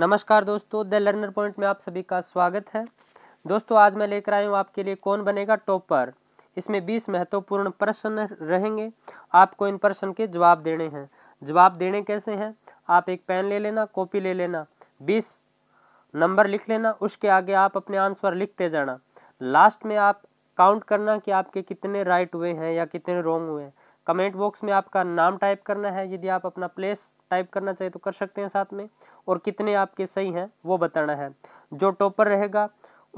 नमस्कार दोस्तों, the learner point में आप सभी का स्वागत है। दोस्तों आज मैं लेकर आया हूँ आपके लिए कौन बनेगा टॉपर। इसमें 20 महत्वपूर्ण प्रश्न रहेंगे, आपको इन प्रश्न के जवाब देने हैं। जवाब देने कैसे हैं, आप एक पेन ले लेना, कॉपी ले लेना, 20 नंबर लिख लेना, उसके आगे आप अपने आंसर लिखते जाना। लास्ट में आप काउंट करना कि आपके कितने राइट हुए हैं या कितने रॉन्ग हुए हैं। कमेंट बॉक्स में आपका नाम टाइप करना है, यदि आप अपना प्लेस टाइप करना चाहिए तो कर सकते हैं साथ में, और कितने आपके सही हैं वो बताना है। जो टॉपर रहेगा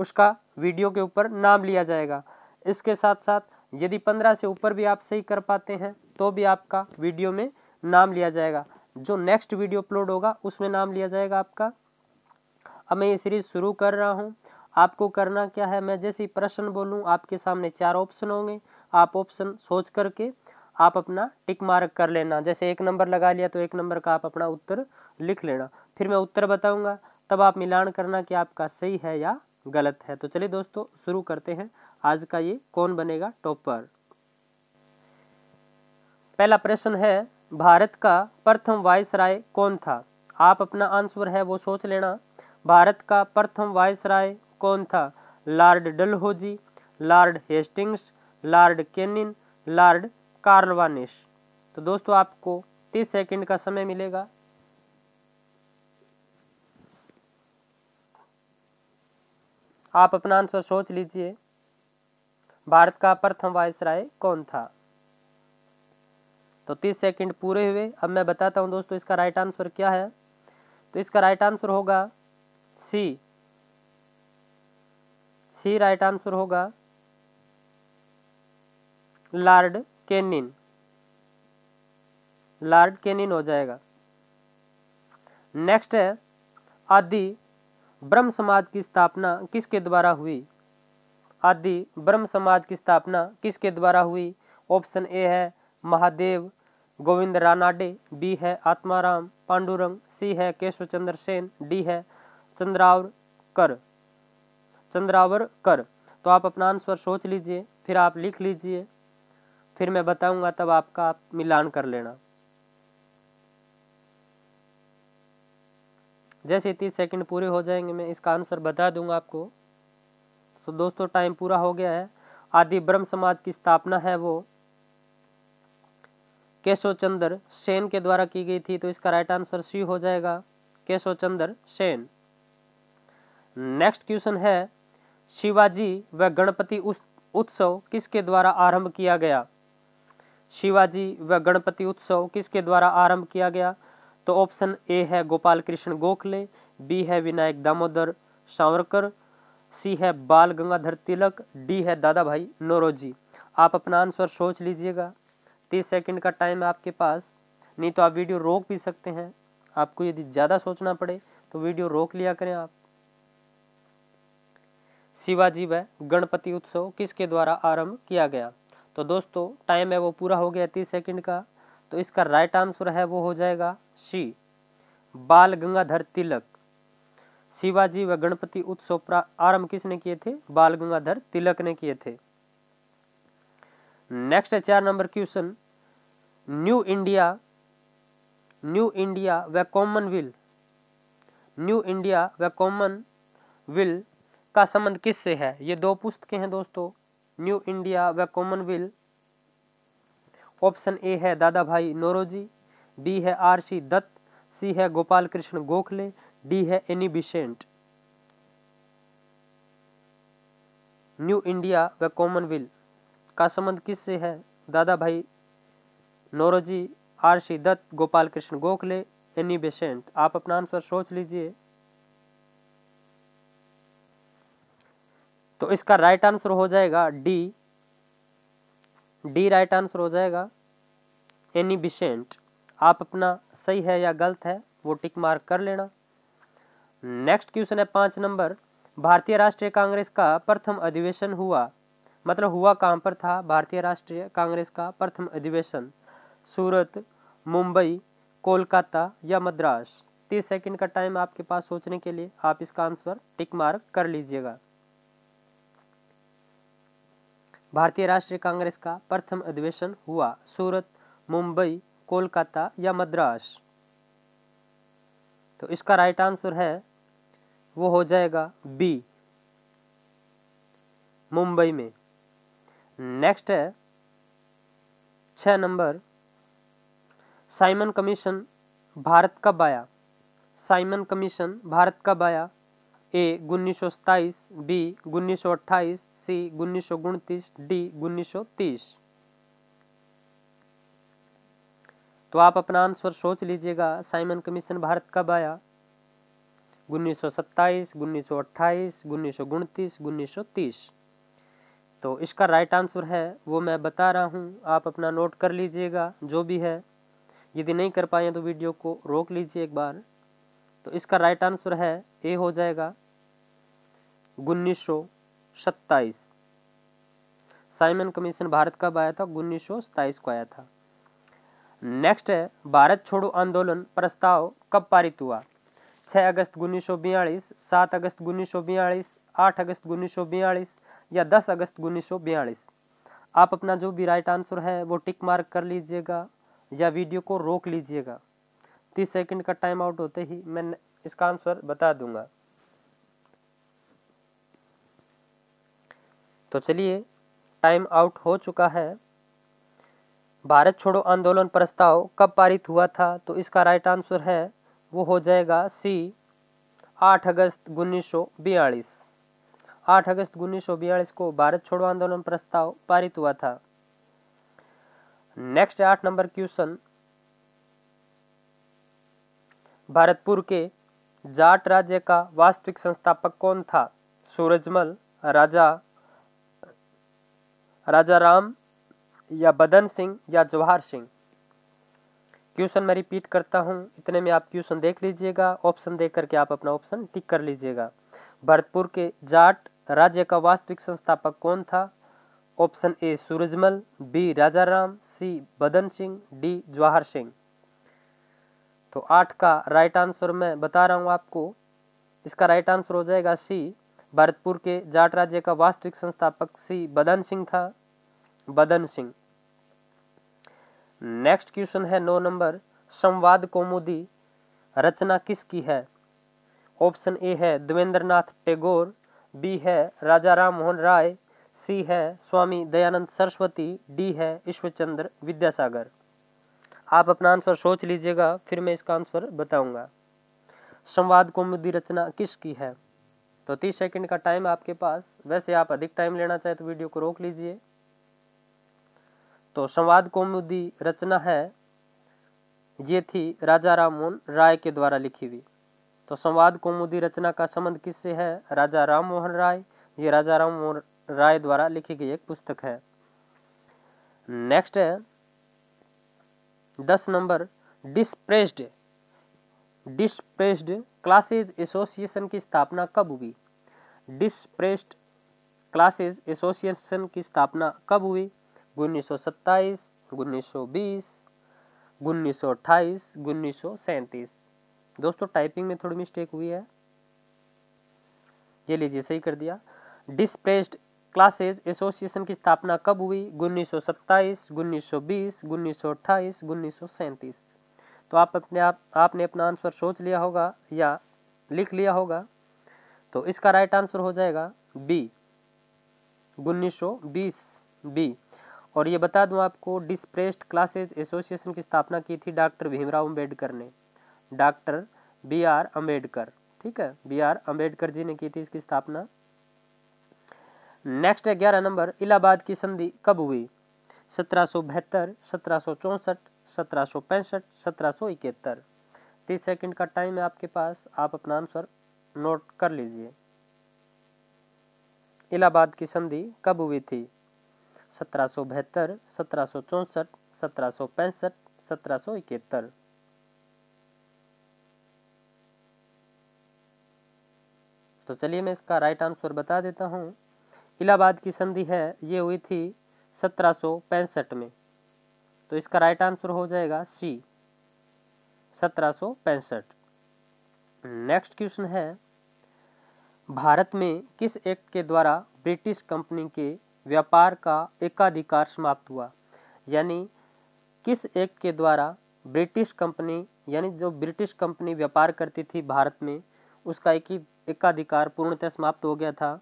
उसका वीडियो के ऊपर नाम लिया जाएगा। इसके साथ साथ यदि 15 से ऊपर भी आप सही कर पाते हैं तो भी आपका वीडियो में नाम लिया जाएगा। जो नेक्स्ट वीडियो अपलोड होगा उसमें नाम लिया जाएगा आपका। अब मैं ये सीरीज़ शुरू कर रहा हूँ। आपको करना क्या है, मैं जैसे ही प्रश्न बोलूँ आपके सामने 4 ऑप्शन होंगे, आप ऑप्शन सोच करके आप अपना टिक मार्क कर लेना। जैसे 1 नंबर लगा लिया तो 1 नंबर का आप अपना उत्तर लिख लेना। फिर मैं उत्तर बताऊंगा, तब आप मिलान करना कि आपका सही है या गलत है। तो चलिए दोस्तों शुरू करते हैं आज का ये कौन बनेगा टॉपर। पहला प्रश्न है, भारत का प्रथम वायसराय कौन था। आप अपना आंसर है वो सोच लेना। भारत का प्रथम वायसराय कौन था, Lord Dalhousie, Lord Hastings, Lord Canning, Lord Cornwallis. तो दोस्तों आपको 30 सेकंड का समय मिलेगा। आप अपना आंसर सोच लीजिए, भारत का प्रथम वायसराय कौन था। तो 30 सेकंड पूरे हुए। अब मैं बताता हूं दोस्तों इसका राइट आंसर क्या है। तो इसका राइट आंसर होगा सी राइट आंसर होगा लॉर्ड कैनिंग हो जाएगा। नेक्स्ट है, आदि ब्रह्म समाज की स्थापना किसके द्वारा हुई। आदि ब्रह्म समाज की स्थापना किसके द्वारा हुई। ऑप्शन ए है महादेव गोविंद रानाडे, बी है आत्माराम पांडुरंग, सी है केशव चंद्र सेन, डी है चंद्रावर कर। तो आप अपना आंसर सोच लीजिए, फिर आप लिख लीजिए, फिर मैं बताऊंगा तब आपका आप मिलान कर लेना। जैसे 30 सेकंड पूरे हो जाएंगे मैं इसका आंसर बता दूंगा आपको। तो दोस्तों टाइम पूरा हो गया है। आदि ब्रह्म समाज की स्थापना है वो केशव चंद्र सेन के द्वारा की गई थी। तो इसका राइट आंसर सी हो जाएगा, केशव चंद्र सेन। नेक्स्ट क्वेश्चन है, शिवाजी व गणपति उत्सव किसके द्वारा आरंभ किया गया। शिवाजी व गणपति उत्सव किसके द्वारा आरंभ किया गया। तो ऑप्शन ए है गोपाल कृष्ण गोखले, बी है विनायक दामोदर सावरकर, सी है बाल गंगाधर तिलक, डी है दादा भाई नौरोजी। आप अपना आंसर सोच लीजिएगा, 30 सेकंड का टाइम है आपके पास, नहीं तो आप वीडियो रोक भी सकते हैं। आपको यदि ज़्यादा सोचना पड़े तो वीडियो रोक लिया करें आप। शिवाजी व गणपति उत्सव किसके द्वारा आरंभ किया गया। तो दोस्तों टाइम है वो पूरा हो गया 30 सेकंड का। तो इसका राइट आंसर है वो हो जाएगा सी, बाल गंगाधर तिलक। शिवाजी व गणपति उत्सव आरंभ किसने किए थे, बाल गंगाधर तिलक ने किए थे। नेक्स्ट है 4 नंबर क्वेश्चन, न्यू इंडिया व कॉमनवेल्थ का संबंध किससे है। ये 2 पुस्तकें हैं दोस्तों, न्यू इंडिया व कॉमनवेल्थ। ऑप्शन ए है दादा भाई नौरोजी, बी है आरसी दत्त, सी है गोपाल कृष्ण गोखले, डी है एनी बेसेंट। न्यू इंडिया व कॉमनवेल्थ का संबंध किससे है, दादा भाई Naoroji, RC Dutt, Gopal Krishna Gokhale, Annie Besant. आप अपना आंसर सोच लीजिए। तो इसका राइट आंसर हो जाएगा डी राइट आंसर हो जाएगा, एनी बेसेंट। आप अपना सही है या गलत है वो टिक मार्क कर लेना। नेक्स्ट क्वेश्चन है 5 नंबर, भारतीय राष्ट्रीय कांग्रेस का प्रथम अधिवेशन हुआ, मतलब हुआ कहाँ पर था। भारतीय राष्ट्रीय कांग्रेस का प्रथम अधिवेशन, सूरत, मुंबई, कोलकाता या मद्रास। 30 सेकंड का टाइम आपके पास सोचने के लिए, आप इसका आंसर टिक मार्क कर लीजिएगा। भारतीय राष्ट्रीय कांग्रेस का प्रथम अधिवेशन हुआ सूरत, मुंबई, कोलकाता या मद्रास। तो इसका राइट आंसर है वो हो जाएगा बी, मुंबई में। नेक्स्ट है 6 नंबर, साइमन कमीशन भारत कब आया? साइमन कमीशन भारत कब आया? A 1927, B 1928, C 1929, D 1930। तो आप अपना आंसर सोच लीजिएगा, साइमन कमीशन भारत कब आया? 1927, 1928, 1929, 1930। तो इसका राइट आंसर है वो मैं बता रहा हूँ, आप अपना नोट कर लीजिएगा जो भी है। यदि नहीं कर पाए तो वीडियो को रोक लीजिए एक बार। तो इसका राइट आंसर है ए हो जाएगा 1927। साइमन कमीशन भारत कब आया था? 1927 को आया था। नेक्स्ट है भारत छोड़ो आंदोलन प्रस्ताव कब पारित हुआ? 6 अगस्त 1942, 7 अगस्त 1942, 8 अगस्त 1942 या 10 अगस्त 1942। आप अपना जो भी राइट आंसर है वो टिक मार्क कर लीजिएगा या वीडियो को रोक लीजिएगा। 30 सेकंड का टाइम आउट होते ही मैं इसका आंसर बता दूंगा। तो चलिए, टाइम आउट हो चुका है। भारत छोड़ो आंदोलन प्रस्ताव कब पारित हुआ था? तो इसका राइट आंसर है वो हो जाएगा सी, 8 अगस्त 1942। 8 अगस्त 1942 को भारत छोड़ो आंदोलन प्रस्ताव पारित हुआ था। नेक्स्ट 8 नंबर क्वेश्चन, भरतपुर के जाट राज्य का वास्तविक संस्थापक कौन था? सूरजमल, राजा राम या बदन सिंह या जवाहर सिंह। क्वेश्चन मैं रिपीट करता हूं, इतने में आप क्वेश्चन देख लीजिएगा, ऑप्शन देख करके आप अपना ऑप्शन टिक कर लीजिएगा। भरतपुर के जाट राज्य का वास्तविक संस्थापक कौन था? Option A Surajmal, B Raja Ram, C Badan Singh, D Jawahar Singh. तो 8 का राइट आंसर मैं बता रहा हूँ आपको, इसका राइट आंसर हो जाएगा सी, भरतपुर के जाट राज्य का वास्तविक संस्थापक सी बदन सिंह था, बदन सिंह। नेक्स्ट क्वेश्चन है 9 नंबर, संवाद कौमुदी रचना किसकी है? ऑप्शन ए है देवेंद्रनाथ टेगोर, बी है राजा राम मोहन राय, सी है स्वामी दयानंद सरस्वती, डी है ईश्वरचंद्र विद्यासागर। आप अपना आंसर सोच लीजिएगा, फिर मैं इसका आंसर बताऊंगा। संवाद कौमुदी रचना किसकी है? तो 30 सेकंड का टाइम आपके पास, वैसे आप अधिक टाइम लेना चाहे तो वीडियो को रोक लीजिए। तो संवाद कौमुदी रचना है, ये थी राजा राम मोहन राय के द्वारा लिखी हुई। तो संवाद कौमुदी रचना का संबंध किससे है? राजा राम मोहन राय। ये राजा राम मोहन राय द्वारा लिखी गई एक पुस्तक है। नेक्स्ट है 10 नंबर, डिप्रेस्ड क्लासेस एसोसिएशन की स्थापना कब हुई? डिप्रेस्ड क्लासेस एसोसिएशन की स्थापना कब हुई? 1927, 1920, 1928, 1937। दोस्तों टाइपिंग में थोड़ी मिस्टेक हुई है, ये लीजिए सही कर दिया। डिप्रेस्ड क्लासेस एसोसिएशन की स्थापना कब हुई? 1927, 1920, 1928, 1937। तो आपने अपना आंसर सोच लिया होगा या लिख लिया होगा। तो इसका राइट आंसर हो जाएगा बी, 1920 बी। और ये बता दूं आपको, डिप्रेस्ड क्लासेस एसोसिएशन की स्थापना की थी डॉक्टर भीमराव अंबेडकर ने, डॉक्टर BR अंबेडकर, ठीक है, BR अंबेडकर जी ने की थी इसकी स्थापना। नेक्स्ट है 11 नंबर, इलाहाबाद की संधि कब हुई? 1772, 1764, 1765, 1771। 30 सेकंड का टाइम है आपके पास, आप अपना आंसर नोट कर लीजिए। इलाहाबाद की संधि कब हुई थी? 1772, 1764, 1765, 1771। तो चलिए मैं इसका राइट आंसर बता देता हूँ। इलाहाबाद की संधि है, ये हुई थी 1765 में। तो इसका राइट आंसर हो जाएगा सी, 1765। नेक्स्ट क्वेश्चन है, भारत में किस एक्ट के द्वारा ब्रिटिश कंपनी के व्यापार का एकाधिकार समाप्त हुआ? यानी किस एक्ट के द्वारा ब्रिटिश कंपनी यानी जो ब्रिटिश कंपनी व्यापार करती थी भारत में, उसका एकाधिकार पूर्णतः समाप्त हो गया था।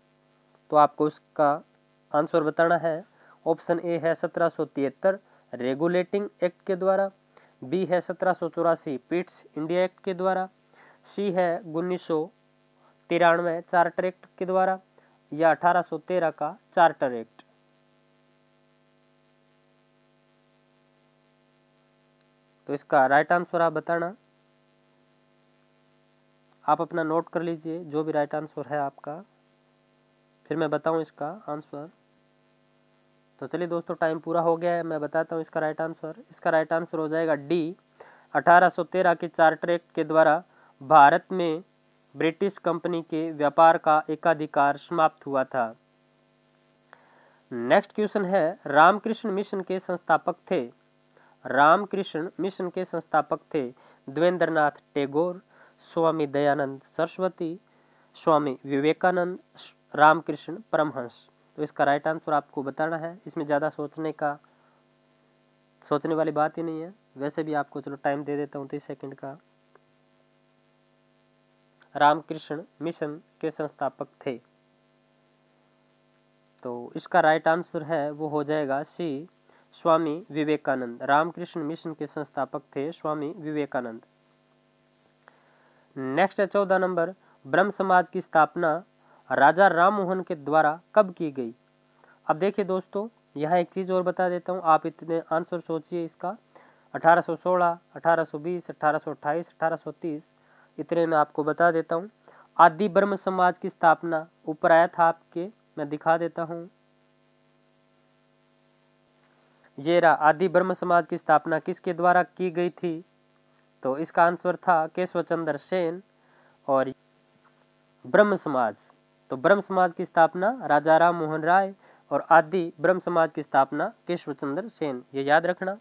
तो आपको इसका आंसर बताना है। ऑप्शन ए है 1773 रेगुलेटिंग एक्ट के द्वारा, बी है 1784 पिट्स इंडिया एक्ट के द्वारा, सी है 1993 चार्टर एक्ट के द्वारा, या 1813 का चार्टर एक्ट। तो इसका राइट आंसर आप बताना। आप अपना नोट कर लीजिए जो भी राइट आंसर है आपका, फिर मैं बताऊं इसका आंसर। तो चलिए दोस्तों, टाइम पूरा हो गया है, मैं बताता हूं इसका राइट आंसर। इसका राइट आंसर हो जाएगा डी, 1813 के चार्टर एक्ट के द्वारा भारत में ब्रिटिश कंपनी के व्यापार का एकाधिकार समाप्त हुआ था। नेक्स्ट क्वेश्चन है, रामकृष्ण मिशन के संस्थापक थे। रामकृष्ण मिशन के संस्थापक थे देवेंद्रनाथ टेगोर, स्वामी दयानंद सरस्वती, स्वामी विवेकानंद, रामकृष्ण परमहंस। तो इसका राइट आंसर आपको बताना है। इसमें ज़्यादा सोचने वाली बात ही नहीं है। वैसे भी आपको चलो टाइम दे देता हूँ 30 सेकेंड का। रामकृष्ण मिशन के संस्थापक थे, तो इसका राइट आंसर है वो हो जाएगा सी, स्वामी विवेकानंद। रामकृष्ण मिशन के संस्थापक थे स्वामी विवेकानंद। नेक्स्ट है 14 नंबर, ब्रह्म समाज की स्थापना राजा राम मोहन के द्वारा कब की गई। अब देखिए दोस्तों, यहाँ एक चीज़ और बता देता हूँ, आप इतने आंसर सोचिए इसका। 1816, 1820, 1828, 1830, इतने में आपको बता देता हूँ। आदि ब्रह्म समाज की स्थापना ऊपर आया था आपके, मैं दिखा देता हूँ। ये रहा, आदि ब्रह्म समाज की स्थापना किसके द्वारा की गई थी। तो इसका आंसर था केशव चंद्र सेन और ब्रह्म समाज। तो ब्रह्म समाज की स्थापना राजा राम मोहन राय और आदि ब्रह्म समाज की स्थापना केशव चंद्र सेन, ये याद रखना।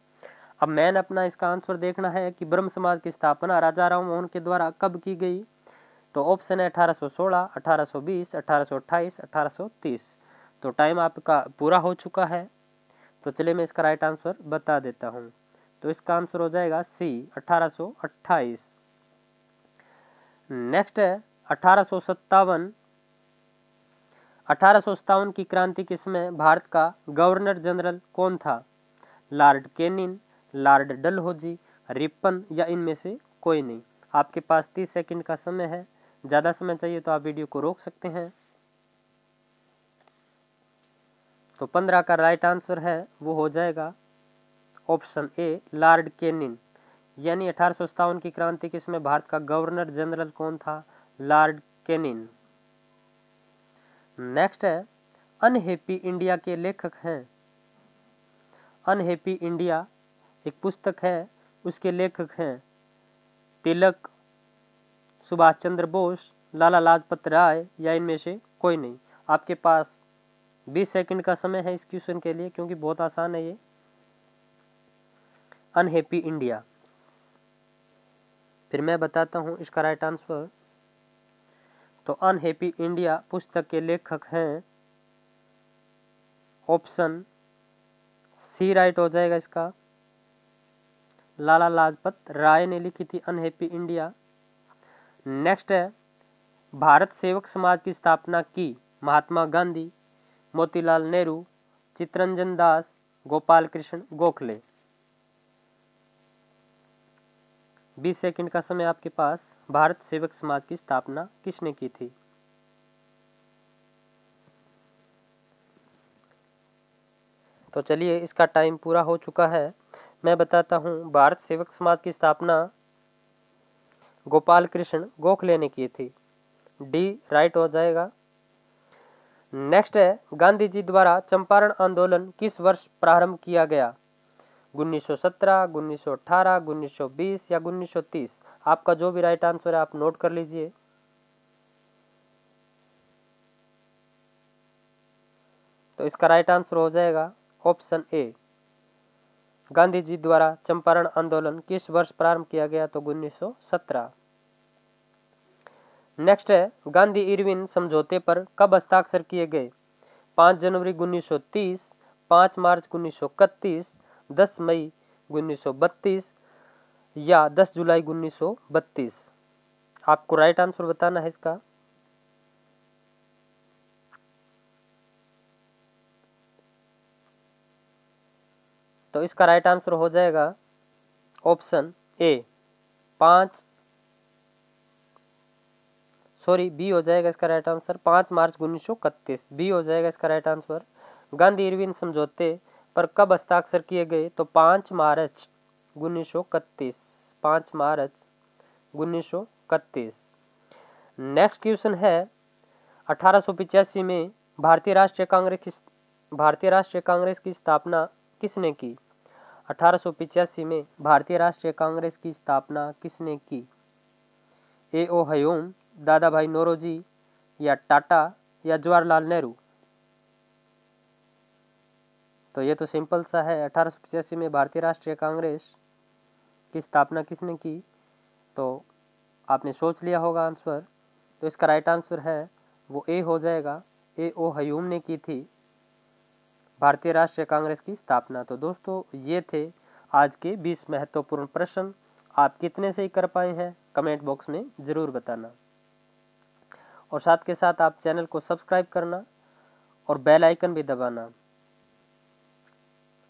अब मैंने अपना इसका आंसर देखना है कि ब्रह्म समाज की स्थापना राजा राम मोहन के द्वारा कब की गई। तो ऑप्शन है 1816, 1820, 1828, 1830। तो टाइम आपका पूरा हो चुका है, तो चलिए मैं इसका राइट आंसर बता देता हूँ। तो इसका आंसर हो जाएगा सी, 1828। नेक्स्ट है 1857। 1857 की क्रांति के समय भारत का गवर्नर जनरल कौन था। Lord Canning, Lord Dalhousie, Ripon, या इनमें से कोई नहीं। आपके पास 30 सेकंड का समय है, ज़्यादा समय चाहिए तो आप वीडियो को रोक सकते हैं। तो 15 का राइट आंसर है वो हो जाएगा ऑप्शन ए, लॉर्ड कैनिंग। यानी 1857 की क्रांति के समय भारत का गवर्नर जनरल कौन था, लॉर्ड कैनिंग। नेक्स्ट है, अनहैप्पी इंडिया के लेखक हैं। अनहैप्पी इंडिया एक पुस्तक है, उसके लेखक हैं तिलक, सुभाष चंद्र बोस, लाला लाजपत राय, या इनमें से कोई नहीं। आपके पास 20 सेकंड का समय है इस क्वेश्चन के लिए, क्योंकि बहुत आसान है ये, अनहैप्पी इंडिया। फिर मैं बताता हूँ इसका राइट आंसर। तो अनहैप्पी इंडिया पुस्तक के लेखक हैं, ऑप्शन सी राइट हो जाएगा इसका। लाला लाजपत राय ने लिखी थी अनहैप्पी इंडिया। नेक्स्ट है, भारत सेवक समाज की स्थापना की महात्मा गांधी, मोतीलाल नेहरू, चित्तरंजन दास, गोपाल कृष्ण गोखले। 20 सेकंड का समय आपके पास। भारत सेवक समाज की स्थापना किसने की थी। तो चलिए, इसका टाइम पूरा हो चुका है, मैं बताता हूँ। भारत सेवक समाज की स्थापना गोपाल कृष्ण गोखले ने की थी, डी राइट हो जाएगा। नेक्स्ट है, गांधी जी द्वारा चंपारण आंदोलन किस वर्ष प्रारंभ किया गया। 1917, 1918, 1920, या 1930। आपका जो भी राइट आंसर है आप नोट कर लीजिए। तो इसका राइट आंसर हो जाएगा ऑप्शन ए, गांधी जी द्वारा चंपारण आंदोलन किस वर्ष प्रारंभ किया गया। तो 1917। नेक्स्ट है, गांधी इरविन समझौते पर कब हस्ताक्षर किए गए। 5 जनवरी 1930, 5 मार्च 1931, 10 मई 1932, या 10 जुलाई 1932। आपको राइट आंसर बताना है इसका। तो इसका राइट आंसर हो जाएगा ऑप्शन ए 5, सॉरी बी हो जाएगा इसका राइट आंसर 5 मार्च 1931। बी हो जाएगा इसका राइट आंसर। गांधी इरविन समझौते पर कब हस्ताक्षर किए गए? तो 5 मार्च 1931। 5 मार्च 1931। नेक्स्ट क्वेश्चन है 1885 में भारतीय राष्ट्रीय कांग्रेस की स्थापना किसने की? 1885 में भारतीय राष्ट्रीय कांग्रेस की स्थापना किसने की? ए. ओ. ह्यूम, दादा भाई नौरोजी या टाटा या जवाहरलाल नेहरू। तो ये तो सिंपल सा है, 1885 में भारतीय राष्ट्रीय कांग्रेस की स्थापना किसने की? तो आपने सोच लिया होगा आंसर। तो इसका राइट आंसर है वो ए हो जाएगा, ए. ओ. ह्यूम ने की थी भारतीय राष्ट्रीय कांग्रेस की स्थापना। तो दोस्तों ये थे आज के 20 महत्वपूर्ण प्रश्न। आप कितने सही कर पाए हैं कमेंट बॉक्स में ज़रूर बताना, और साथ के साथ आप चैनल को सब्सक्राइब करना और बेल आइकन भी दबाना।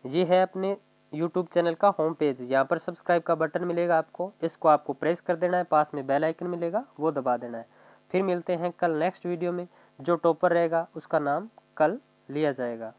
ये है अपने यूट्यूब चैनल का होम पेज, यहाँ पर सब्सक्राइब का बटन मिलेगा आपको, इसको आपको प्रेस कर देना है, पास में बेल आइकन मिलेगा वो दबा देना है। फिर मिलते हैं कल नेक्स्ट वीडियो में, जो टॉपर रहेगा उसका नाम कल लिया जाएगा।